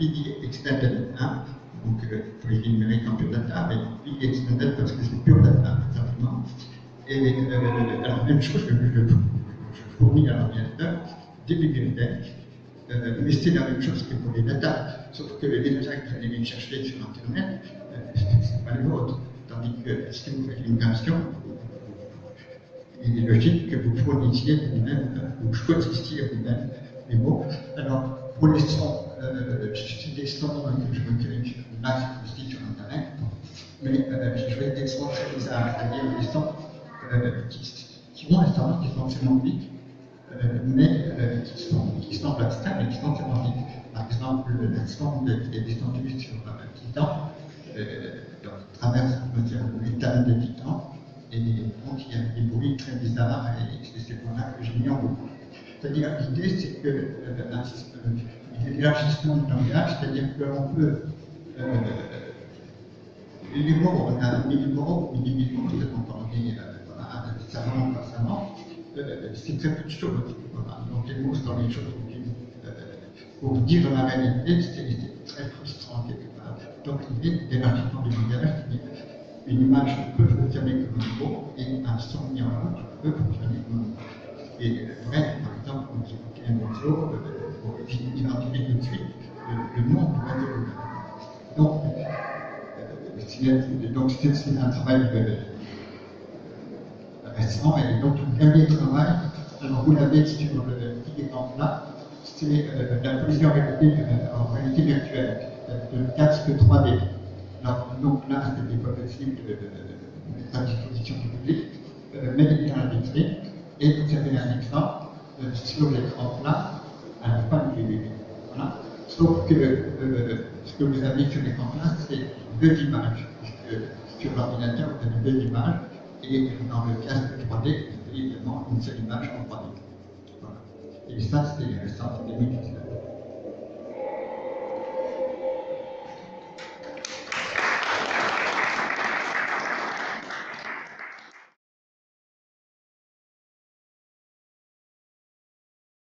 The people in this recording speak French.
Pd extended, hein, donc pour les numériques en pure data, mais Pd extended parce que c'est pure data, simplement. Et alors, même chose que je fournis à l'ordinateur, des bibliothèques, mais c'est la même chose que pour les data, sauf que les data que vous allez les chercher sur Internet, c'est pas les vôtres. Tandis que si vous faites une version, il est logique que vous fournissiez vous-même, vous choisissiez vous-même les mots. Alors, pour les sons, c'est des sons que je recueille sur une base aussi sur Internet, mais j'ai choisi des sons très bizarres, c'est-à-dire des sons qui ont un sens, qui sont sémantiques, mais qui semblent abstraits, mais qui sont sémantiques. Par exemple, le son qui est descendu sur Titan, donc traverse le métal de Titan, et donc il y a des bruits très bizarres, et c'est ces points-là que j'ai mis en boucle. C'est-à-dire, l'idée, c'est que l'élargissement du langage, c'est-à-dire qu'on peut. Les mots, on a 1000 mots, 1000 mots, vous êtes entendus savamment, pas savamment, c'est très peu de choses. Voilà. Donc, les mots sont les choses pour dire la réalité, c'est très frustrant quelque part. Donc, l'idée d'élargissement du langage, c'est une image peut fonctionner comme un mot et un son mis en route peut fonctionner comme un mot. Et vrai, par exemple, comme j'évoquais un mot, pour identifier tout de suite le nom de l'autre. industrielle, c'est de donc c'est un travail récent, et donc le dernier travail, alors vous l'avez sur le petit exemple-là, c'est la plusieurs réalités en réalité virtuelle, de casque 3D. Alors, donc là, ce n'était pas possible de mettre à disposition du public, mais il y a un extrait, et vous avez un exemple sur l'écran plat, à la fin du début. Voilà. Sauf que ce que vous avez sur l'écran plat, c'est deux images. Sur l'ordinateur, vous avez deux images, et dans le casque 3D, vous avez évidemment une seule image en 3D. Voilà. Et ça, c'est le sens des minutes.